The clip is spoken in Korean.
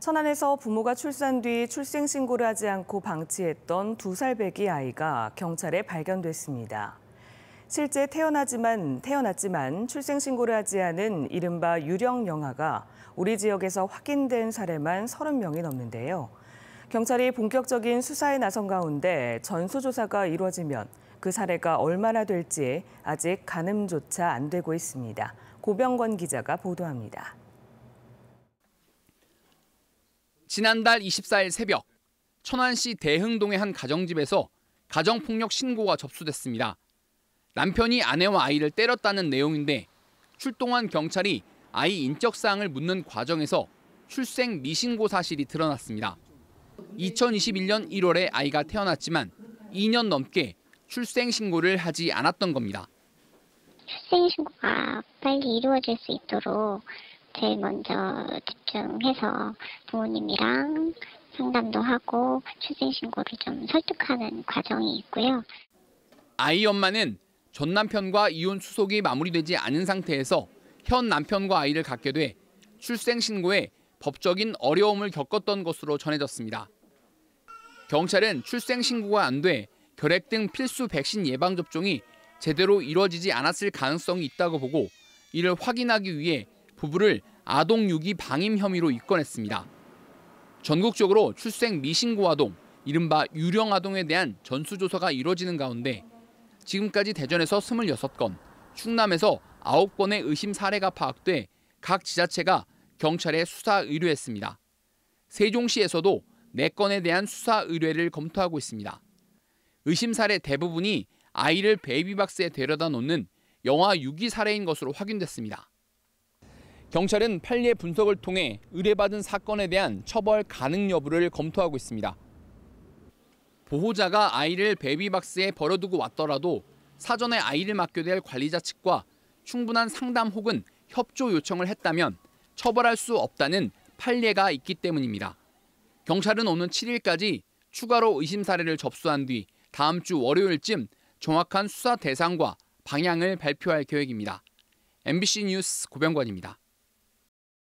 천안에서 부모가 출산 뒤 출생신고를 하지 않고 방치했던 2살배기 아이가 경찰에 발견됐습니다. 실제 태어났지만 출생신고를 하지 않은 이른바 유령 영아가 우리 지역에서 확인된 사례만 30명이 넘는데요. 경찰이 본격적인 수사에 나선 가운데 전수조사가 이루어지면 그 사례가 얼마나 될지 아직 가늠조차 안 되고 있습니다. 고병권 기자가 보도합니다. 지난달 24일 새벽, 천안시 대흥동의 한 가정집에서 가정폭력 신고가 접수됐습니다. 남편이 아내와 아이를 때렸다는 내용인데 출동한 경찰이 아이 인적사항을 묻는 과정에서 출생 미신고 사실이 드러났습니다. 2021년 1월에 아이가 태어났지만 2년 넘게 출생신고를 하지 않았던 겁니다. 출생신고가 빨리 이루어질 수 있도록 제일 먼저 집중해서 부모님이랑 상담도 하고 출생신고를 좀 설득하는 과정이 있고요. 아이 엄마는 전 남편과 이혼 수속이 마무리되지 않은 상태에서 현 남편과 아이를 갖게 돼 출생신고에 법적인 어려움을 겪었던 것으로 전해졌습니다. 경찰은 출생신고가 안 돼 결핵 등 필수 백신 예방접종이 제대로 이루어지지 않았을 가능성이 있다고 보고 이를 확인하기 위해 부부를 아동유기 방임 혐의로 입건했습니다. 전국적으로 출생 미신고 아동, 이른바 유령 아동에 대한 전수조사가 이루어지는 가운데 지금까지 대전에서 26건, 충남에서 9건의 의심 사례가 파악돼 각 지자체가 경찰에 수사 의뢰했습니다. 세종시에서도 4건에 대한 수사 의뢰를 검토하고 있습니다. 의심 사례 대부분이 아이를 베이비박스에 데려다 놓는 영아 유기 사례인 것으로 확인됐습니다. 경찰은 판례 분석을 통해 의뢰받은 사건에 대한 처벌 가능 여부를 검토하고 있습니다. 보호자가 아이를 베이비박스에 버려두고 왔더라도 사전에 아이를 맡게 될 관리자 측과 충분한 상담 혹은 협조 요청을 했다면 처벌할 수 없다는 판례가 있기 때문입니다. 경찰은 오는 7일까지 추가로 의심 사례를 접수한 뒤 다음 주 월요일쯤 정확한 수사 대상과 방향을 발표할 계획입니다. MBC 뉴스 고병권입니다.